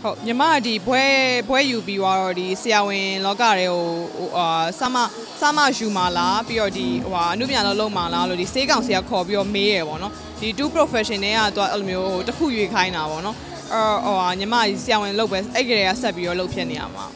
好，你妈的不会有比我的社会老家的什么书嘛啦，比如的哇，那边的老嘛啦，那的西江是要靠比较美的哇喏，的 two profession 的啊，都阿没有都忽悠开那哇喏，你妈的社会老百姓个人是比较老偏的嘛。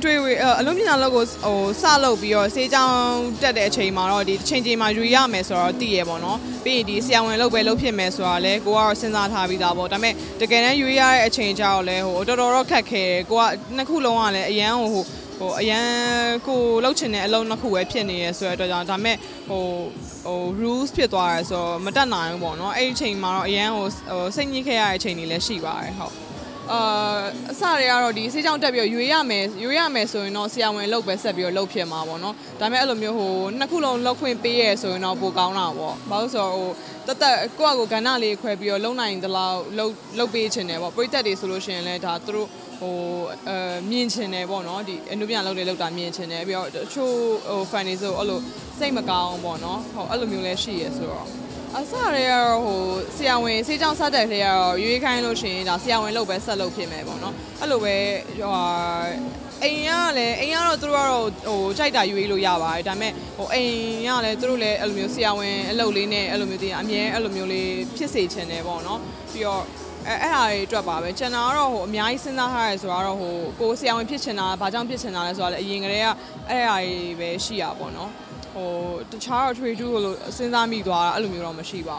对位农民那个沙漏比哦，西江这点钱嘛，然后的钱钱嘛，主要没说地业不喏，别的像我们老百姓偏没说嘞，过二生产他比大不，但没这个人主要钱交嘞，我这多少看看，过那苦劳完嘞，然后过老钱嘞，老那苦也偏的，所以这样但没rules 偏多嘞，所以没得难不喏，哎钱嘛，然后生意开哎钱哩嘞，是吧？好。 啥嘞？然后的，实际上代表有呀没说呢，是因为老百姓比较老偏嘛，啵喏。但没那么好，那可能老偏偏的，所以呢不搞那啵。比如说，但过个那里会比较老难的老偏些呢啵。不过的 solution 嘞，它都面些呢啵喏的，那边老的老大面些呢，比较出反正就什么搞啵喏，好，那么来试一试哦。 啥嘞？然后是因为西江啥的嘞？有看路线，但是因为路边是路偏没啵喏，啊路边话，哎呀嘞，哎呀嘞，都在大有一路压吧，但没，哎呀嘞，都嘞，阿路没有是因为路里呢，阿路没有的，阿面阿路没有的偏西边嘞啵喏，比如。 哎，抓把呗！现在然后苗医生那还是说，然后过些我们偏南，巴掌偏南的说，应该呀，哎呗是呀，不喏。哦，这查出来就现在没多啊，阿路没有那么是吧？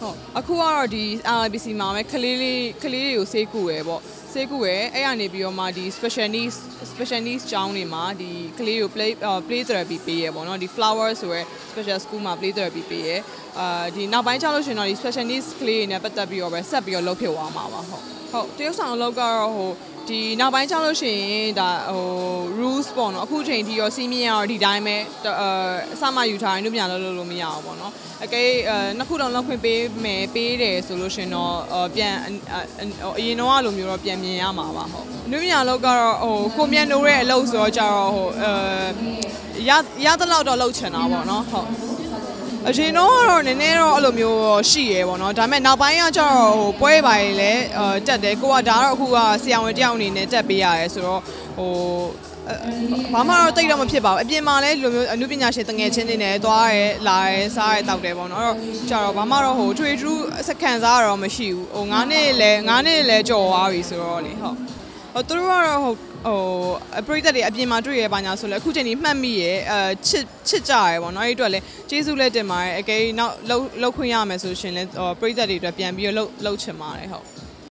好，阿酷啊的，阿比西妈咪，克里里有谁酷哎不？谁酷哎？哎呀，你比如嘛的 specialist 教你嘛的，克里有 play therapy 呗不喏，的 flowers 喂 special school 嘛 play therapy 呗。 ဒီနောက်ပိုင်းကျလို့ရှင်တော့ဒီ specialist clay နဲ့ပတ်သက်ပြီးတော့ပဲဆက်ပြီးတော့လုပ်ဖြစ်သွားမှာပါဟုတ်တရုပ်ဆောင်အလုပ်ကတော့ဟိုဒီနောက်ပိုင်းကျလို့ရှင်ဒါဟို rules ပေါ့နော်အခုချိန်ဒီရောစီးမြင်ရတော့ဒီတိုင်းပဲအစမှယူထားရင်တို့ပြန်လုပ်လို့မရအောင်ပေါ့နော်အကဲနှစ်ခုလုံးလောက်ခွင့်ပေးတယ်ဆိုလို့ရှင်တော့ပြန်အရင်တော့အလိုမျိုးတော့ပြန်မြင်ရမှာပါဟုတ်တို့ပြန်လုပ်ကတော့ဟိုကိုမြန်နိုးတဲ့အလုပ်ဆိုတော့ကျတော့ဟိုရတဲ့လောက်တော့လုပ်ချင်တာပေါ့နော်ဟုတ် 而且侬哦，奶奶哦，阿罗苗是耶，啵喏。但咩，那边呀，就不会白嘞。这的，古话打了古话，西洋的这样呢，这边呀，说哦，爸妈哦，对了，我们批吧。别嘛嘞，罗苗，那边伢些东西，真的呢，多哎，来啥哎，到的啵喏。哦，就爸妈哦，最主是看啥了，我们是哦，俺呢嘞，就话为说嘞，哈。哦，对了哦。 ပရိသတ်တွေအပြင်မှာတွေ့ရပါ냐ဆိုလဲအခုချိန်ကြီးမှတ်မိရဲ့ချစ်ကြရပေါ့နော်အဲ့အတွက်လဲကျေးဇူးလေးတင်ပါတယ်အကယ်၍နောက်လှုပ်ခွင့်ရမယ်ဆိုရှင်လဲပရိသတ်တွေအတွက်ပြန်ပြီးလှုပ်ချင်ပါတယ်ဟုတ်